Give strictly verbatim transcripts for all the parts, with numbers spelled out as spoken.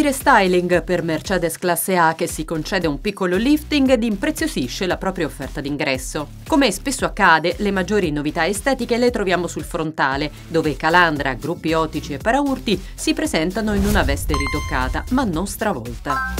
di restyling per Mercedes Classe A che si concede un piccolo lifting ed impreziosisce la propria offerta d'ingresso. Come spesso accade, le maggiori novità estetiche le troviamo sul frontale, dove calandra, gruppi ottici e paraurti si presentano in una veste ritoccata, ma non stravolta.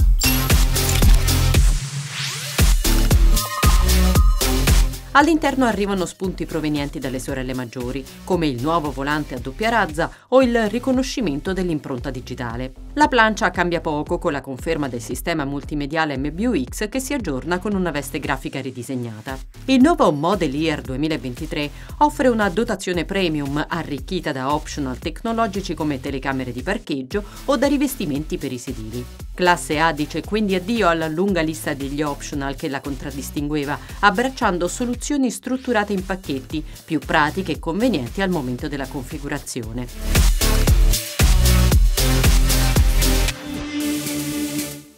All'interno arrivano spunti provenienti dalle sorelle maggiori, come il nuovo volante a doppia razza o il riconoscimento dell'impronta digitale. La plancia cambia poco con la conferma del sistema multimediale M B U X che si aggiorna con una veste grafica ridisegnata. Il nuovo Model Year duemilaventitré offre una dotazione premium arricchita da optional tecnologici come telecamere di parcheggio o da rivestimenti per i sedili. Classe A dice quindi addio alla lunga lista degli optional che la contraddistingueva, abbracciando soluzioni strutturate in pacchetti, più pratiche e convenienti al momento della configurazione.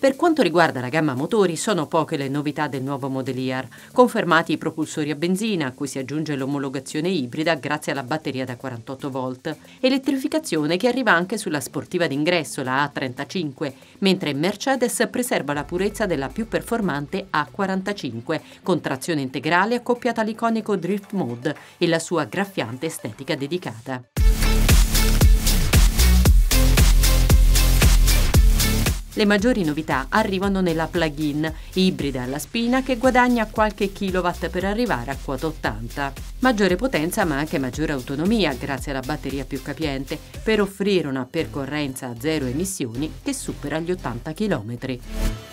Per quanto riguarda la gamma motori, sono poche le novità del nuovo Model Year, confermati i propulsori a benzina, a cui si aggiunge l'omologazione ibrida grazie alla batteria da quarantotto volt, elettrificazione che arriva anche sulla sportiva d'ingresso, la A trentacinque, mentre Mercedes preserva la purezza della più performante A quarantacinque, con trazione integrale accoppiata all'iconico Drift Mode e la sua graffiante estetica dedicata. Le maggiori novità arrivano nella plug-in, ibrida alla spina che guadagna qualche kilowatt per arrivare a quota ottanta. Maggiore potenza ma anche maggiore autonomia grazie alla batteria più capiente per offrire una percorrenza a zero emissioni che supera gli ottanta chilometri.